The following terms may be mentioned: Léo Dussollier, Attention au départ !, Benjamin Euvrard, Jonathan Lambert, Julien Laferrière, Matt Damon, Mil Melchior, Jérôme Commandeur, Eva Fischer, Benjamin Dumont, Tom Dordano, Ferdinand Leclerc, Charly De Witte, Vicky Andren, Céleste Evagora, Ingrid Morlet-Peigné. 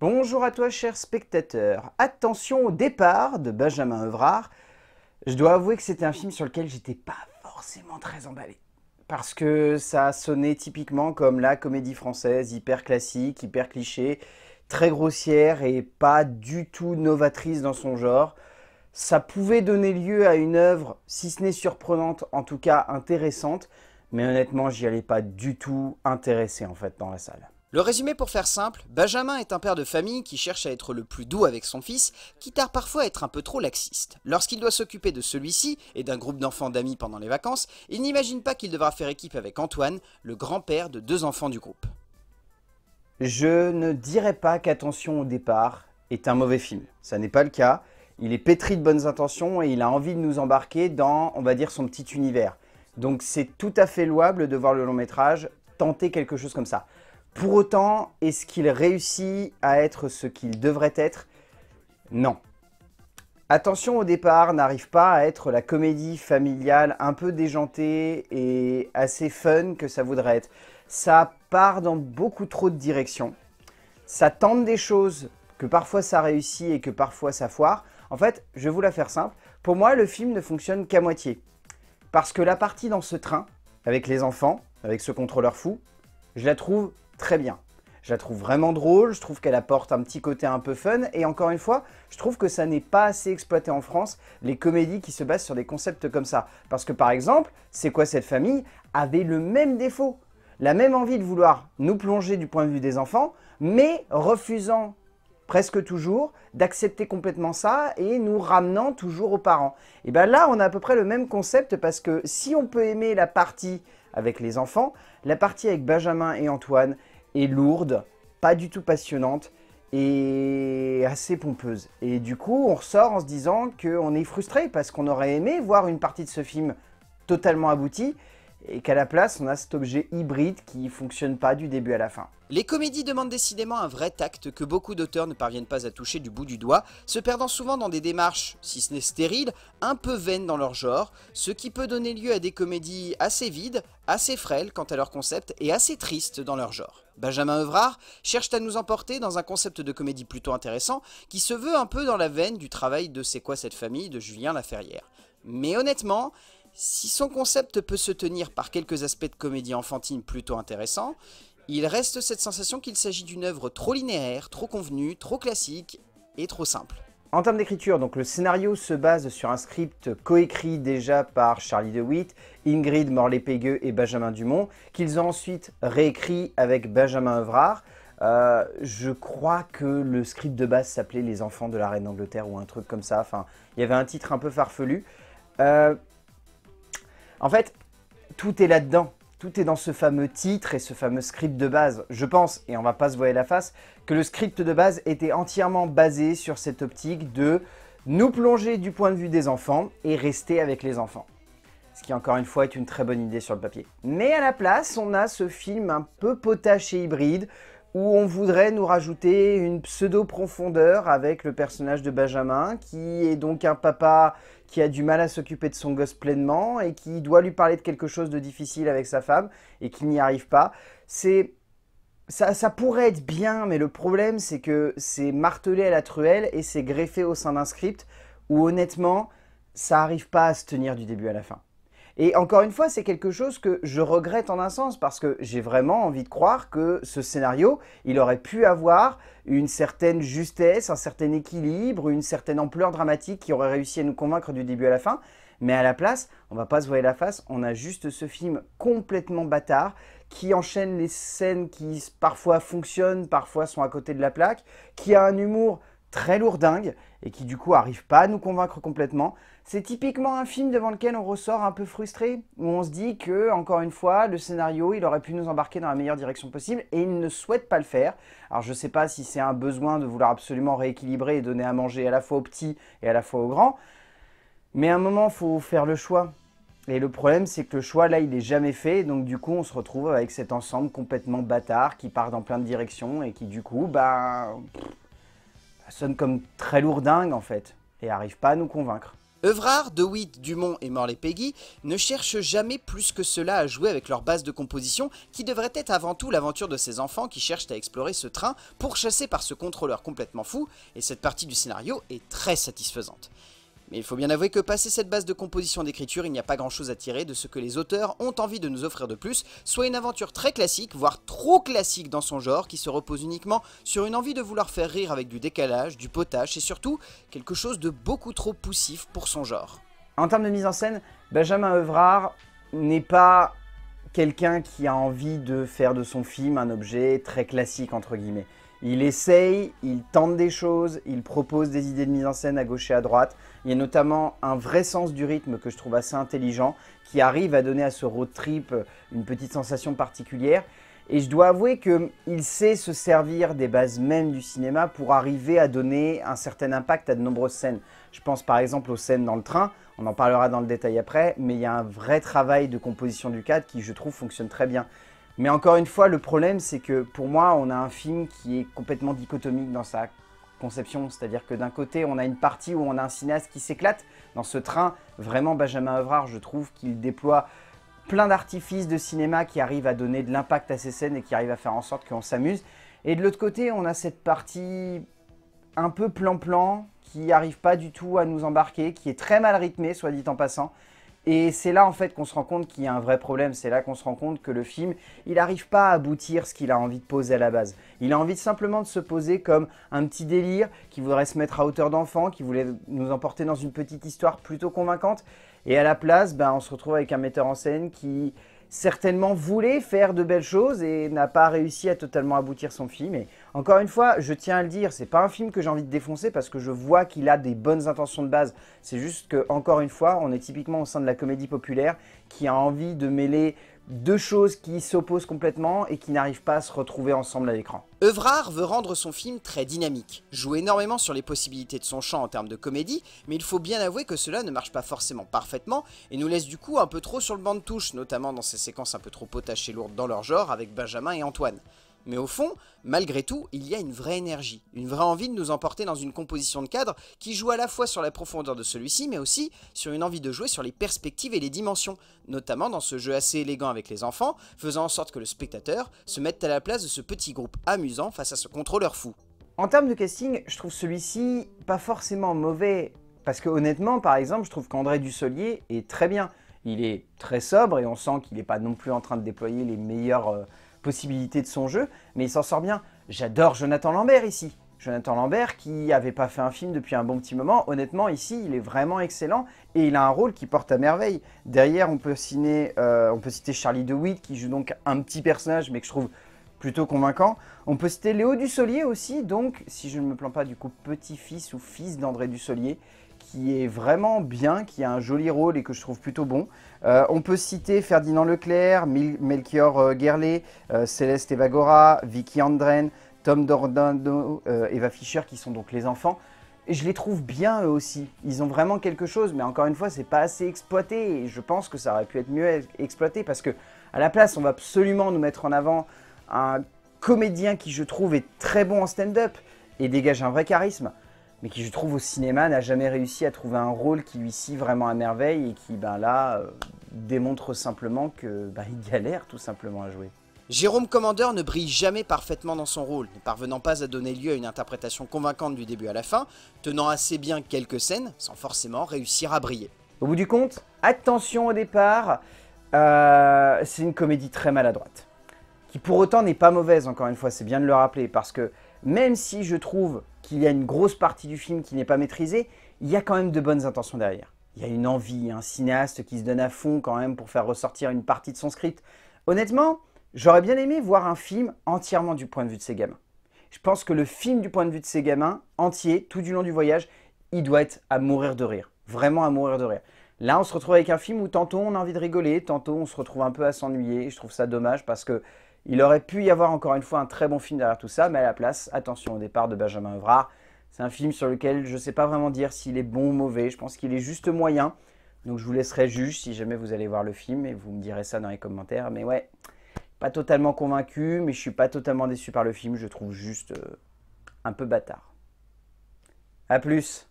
Bonjour à toi, cher spectateur. Attention au départ de Benjamin Euvrard. Je dois avouer que c'était un film sur lequel j'étais pas forcément très emballé. Parce que ça sonnait typiquement comme la comédie française, hyper classique, hyper cliché, très grossière et pas du tout novatrice dans son genre. Ça pouvait donner lieu à une œuvre, si ce n'est surprenante, en tout cas intéressante. Mais honnêtement, j'y allais pas du tout intéressé en fait dans la salle. Le résumé pour faire simple, Benjamin est un père de famille qui cherche à être le plus doux avec son fils, quitte à parfois à être un peu trop laxiste. Lorsqu'il doit s'occuper de celui-ci et d'un groupe d'enfants d'amis pendant les vacances, il n'imagine pas qu'il devra faire équipe avec Antoine, le grand-père de deux enfants du groupe. Je ne dirais pas qu'Attention au départ est un mauvais film. Ça n'est pas le cas. Il est pétri de bonnes intentions et il a envie de nous embarquer dans, on va dire, son petit univers. Donc c'est tout à fait louable de voir le long métrage tenter quelque chose comme ça. Pour autant, est-ce qu'il réussit à être ce qu'il devrait être? Non. Attention au départ n'arrive pas à être la comédie familiale un peu déjantée et assez fun que ça voudrait être. Ça part dans beaucoup trop de directions. Ça tente des choses que parfois ça réussit et que parfois ça foire. En fait, je vais vous la faire simple. Pour moi, le film ne fonctionne qu'à moitié. Parce que la partie dans ce train, avec les enfants, avec ce contrôleur fou, je la trouve très bien. Je la trouve vraiment drôle, je trouve qu'elle apporte un petit côté un peu fun, et encore une fois, je trouve que ça n'est pas assez exploité en France, les comédies qui se basent sur des concepts comme ça. Parce que par exemple, C'est quoi cette famille avait le même défaut, la même envie de vouloir nous plonger du point de vue des enfants, mais refusant presque toujours d'accepter complètement ça et nous ramenant toujours aux parents. Et bien là, on a à peu près le même concept parce que si on peut aimer la partie avec les enfants, la partie avec Benjamin et Antoine est lourde, pas du tout passionnante et assez pompeuse. Et du coup, on ressort en se disant qu'on est frustré parce qu'on aurait aimé voir une partie de ce film totalement aboutie et qu'à la place, on a cet objet hybride qui ne fonctionne pas du début à la fin. Les comédies demandent décidément un vrai tact que beaucoup d'auteurs ne parviennent pas à toucher du bout du doigt, se perdant souvent dans des démarches, si ce n'est stériles, un peu vaines dans leur genre, ce qui peut donner lieu à des comédies assez vides, assez frêles quant à leur concept et assez tristes dans leur genre. Benjamin Euvrard cherche à nous emporter dans un concept de comédie plutôt intéressant qui se veut un peu dans la veine du travail de C'est quoi cette famille de Julien Laferrière. Mais honnêtement, si son concept peut se tenir par quelques aspects de comédie enfantine plutôt intéressants, il reste cette sensation qu'il s'agit d'une œuvre trop linéaire, trop convenue, trop classique et trop simple. En termes d'écriture, donc le scénario se base sur un script coécrit déjà par Charly De Witte, Ingrid Morlet-Peigné et Benjamin Dumont, qu'ils ont ensuite réécrit avec Benjamin Euvrard. Je crois que le script de base s'appelait Les enfants de la reine d'Angleterre ou un truc comme ça. Enfin, il y avait un titre un peu farfelu. En fait, tout est là-dedans, tout est dans ce fameux titre et ce fameux script de base. Je pense, et on va pas se voiler la face, que le script de base était entièrement basé sur cette optique de nous plonger du point de vue des enfants et rester avec les enfants. Ce qui, encore une fois, est une très bonne idée sur le papier. Mais à la place, on a ce film un peu potache et hybride, où on voudrait nous rajouter une pseudo-profondeur avec le personnage de Benjamin, qui est donc un papa qui a du mal à s'occuper de son gosse pleinement et qui doit lui parler de quelque chose de difficile avec sa femme et qui n'y arrive pas. Ça pourrait être bien, mais le problème, c'est que c'est martelé à la truelle et c'est greffé au sein d'un script où, honnêtement, ça n'arrive pas à se tenir du début à la fin. Et encore une fois, c'est quelque chose que je regrette en un sens, parce que j'ai vraiment envie de croire que ce scénario, il aurait pu avoir une certaine justesse, un certain équilibre, une certaine ampleur dramatique qui aurait réussi à nous convaincre du début à la fin. Mais à la place, on va pas se voiler la face, on a juste ce film complètement bâtard, qui enchaîne les scènes qui parfois fonctionnent, parfois sont à côté de la plaque, qui a un humour très lourdingue et qui du coup arrive pas à nous convaincre complètement. C'est typiquement un film devant lequel on ressort un peu frustré, où on se dit que, encore une fois, le scénario, il aurait pu nous embarquer dans la meilleure direction possible et il ne souhaite pas le faire. Alors je sais pas si c'est un besoin de vouloir absolument rééquilibrer et donner à manger à la fois aux petits et à la fois aux grands, mais à un moment, faut faire le choix. Et le problème, c'est que le choix, là, il n'est jamais fait, donc du coup, on se retrouve avec cet ensemble complètement bâtard qui part dans plein de directions et qui du coup, bah... sonne comme très lourdingue en fait, et n'arrive pas à nous convaincre. Euvrard, De Witte, Dumont et Morlet-Peigné ne cherchent jamais plus que cela à jouer avec leur base de composition qui devrait être avant tout l'aventure de ces enfants qui cherchent à explorer ce train pourchassé par ce contrôleur complètement fou, et cette partie du scénario est très satisfaisante. Mais il faut bien avouer que passé cette base de composition d'écriture, il n'y a pas grand chose à tirer de ce que les auteurs ont envie de nous offrir de plus, soit une aventure très classique, voire trop classique dans son genre, qui se repose uniquement sur une envie de vouloir faire rire avec du décalage, du potache, et surtout, quelque chose de beaucoup trop poussif pour son genre. En termes de mise en scène, Benjamin Euvrard n'est pas quelqu'un qui a envie de faire de son film un objet très classique, entre guillemets. Il essaye, il tente des choses, il propose des idées de mise en scène à gauche et à droite. Il y a notamment un vrai sens du rythme que je trouve assez intelligent, qui arrive à donner à ce road trip une petite sensation particulière. Et je dois avouer qu'il sait se servir des bases mêmes du cinéma pour arriver à donner un certain impact à de nombreuses scènes. Je pense par exemple aux scènes dans le train, on en parlera dans le détail après, mais il y a un vrai travail de composition du cadre qui, je trouve, fonctionne très bien. Mais encore une fois, le problème, c'est que pour moi, on a un film qui est complètement dichotomique dans sa conception. C'est-à-dire que d'un côté, on a une partie où on a un cinéaste qui s'éclate. Dans ce train, vraiment, Benjamin Euvrard, je trouve qu'il déploie plein d'artifices de cinéma qui arrivent à donner de l'impact à ces scènes et qui arrivent à faire en sorte qu'on s'amuse. Et de l'autre côté, on a cette partie un peu plan-plan qui n'arrive pas du tout à nous embarquer, qui est très mal rythmée, soit dit en passant. Et c'est là en fait qu'on se rend compte qu'il y a un vrai problème, c'est là qu'on se rend compte que le film, il n'arrive pas à aboutir ce qu'il a envie de poser à la base. Il a envie simplement de se poser comme un petit délire qui voudrait se mettre à hauteur d'enfant, qui voulait nous emporter dans une petite histoire plutôt convaincante. Et à la place, ben, on se retrouve avec un metteur en scène qui certainement voulait faire de belles choses et n'a pas réussi à totalement aboutir son film. Et encore une fois, je tiens à le dire, c'est pas un film que j'ai envie de défoncer parce que je vois qu'il a des bonnes intentions de base. C'est juste que, encore une fois, on est typiquement au sein de la comédie populaire qui a envie de mêler deux choses qui s'opposent complètement et qui n'arrivent pas à se retrouver ensemble à l'écran. Euvrard veut rendre son film très dynamique, joue énormément sur les possibilités de son champ en termes de comédie, mais il faut bien avouer que cela ne marche pas forcément parfaitement et nous laisse du coup un peu trop sur le banc de touche, notamment dans ces séquences un peu trop potachées et lourdes dans leur genre avec Benjamin et Antoine. Mais au fond, malgré tout, il y a une vraie énergie, une vraie envie de nous emporter dans une composition de cadre qui joue à la fois sur la profondeur de celui-ci, mais aussi sur une envie de jouer sur les perspectives et les dimensions, notamment dans ce jeu assez élégant avec les enfants, faisant en sorte que le spectateur se mette à la place de ce petit groupe amusant face à ce contrôleur fou. En termes de casting, je trouve celui-ci pas forcément mauvais, parce que honnêtement, par exemple, je trouve qu'Ingrid Morlet-Peigné est très bien. Il est très sobre et on sent qu'il n'est pas non plus en train de déployer les meilleurs possibilité de son jeu, mais il s'en sort bien. J'adore Jonathan Lambert ici. Jonathan Lambert qui n'avait pas fait un film depuis un bon petit moment. Honnêtement, ici, il est vraiment excellent et il a un rôle qui porte à merveille. Derrière, on peut citer Charly De Witte qui joue donc un petit personnage, mais que je trouve plutôt convaincant. On peut citer Léo Dussollier aussi, donc, si je ne me plains pas, du coup, petit-fils ou fils d'André Dussollier, qui est vraiment bien, qui a un joli rôle et que je trouve plutôt bon. On peut citer Ferdinand Leclerc, Mil Melchior Céleste Evagora, Vicky Andren, Tom Dordano, Eva Fischer, qui sont donc les enfants. Et je les trouve bien eux aussi. Ils ont vraiment quelque chose, mais encore une fois, c'est pas assez exploité. Et je pense que ça aurait pu être mieux exploité parce que, à la place, on va absolument nous mettre en avant un comédien qui, je trouve, est très bon en stand-up et dégage un vrai charisme, mais qui, je trouve, au cinéma, n'a jamais réussi à trouver un rôle qui lui scie vraiment à merveille et qui, ben là, démontre simplement que, ben, il galère tout simplement à jouer. Jérôme Commandeur ne brille jamais parfaitement dans son rôle, ne parvenant pas à donner lieu à une interprétation convaincante du début à la fin, tenant assez bien quelques scènes sans forcément réussir à briller. Au bout du compte, Attention au départ, c'est une comédie très maladroite, qui pour autant n'est pas mauvaise, encore une fois, c'est bien de le rappeler, parce que même si je trouve qu'il y a une grosse partie du film qui n'est pas maîtrisée, il y a quand même de bonnes intentions derrière. Il y a une envie, un cinéaste qui se donne à fond quand même pour faire ressortir une partie de son script. Honnêtement, j'aurais bien aimé voir un film entièrement du point de vue de ces gamins. Je pense que le film du point de vue de ces gamins, entier, tout du long du voyage, il doit être à mourir de rire. Vraiment à mourir de rire. Là, on se retrouve avec un film où tantôt on a envie de rigoler, tantôt on se retrouve un peu à s'ennuyer. Je trouve ça dommage parce que il aurait pu y avoir encore une fois un très bon film derrière tout ça, mais à la place, Attention au départ de Benjamin Euvrard. C'est un film sur lequel je ne sais pas vraiment dire s'il est bon ou mauvais, je pense qu'il est juste moyen. Donc je vous laisserai juger si jamais vous allez voir le film et vous me direz ça dans les commentaires. Mais ouais, pas totalement convaincu, mais je ne suis pas totalement déçu par le film, je trouve juste un peu bâtard. A plus.